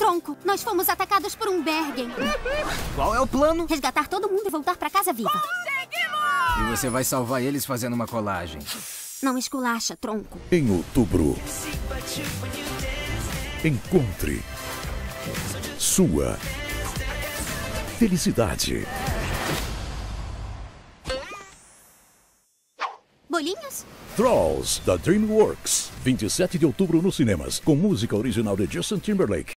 Tronco, nós fomos atacados por um Bergen. Qual é o plano? Resgatar todo mundo e voltar pra casa viva. Conseguimos! E você vai salvar eles fazendo uma colagem. Não esculacha, Tronco. Em outubro, encontre sua felicidade. Bolinhos? Trolls, da DreamWorks. 27 de outubro nos cinemas, com música original de Justin Timberlake.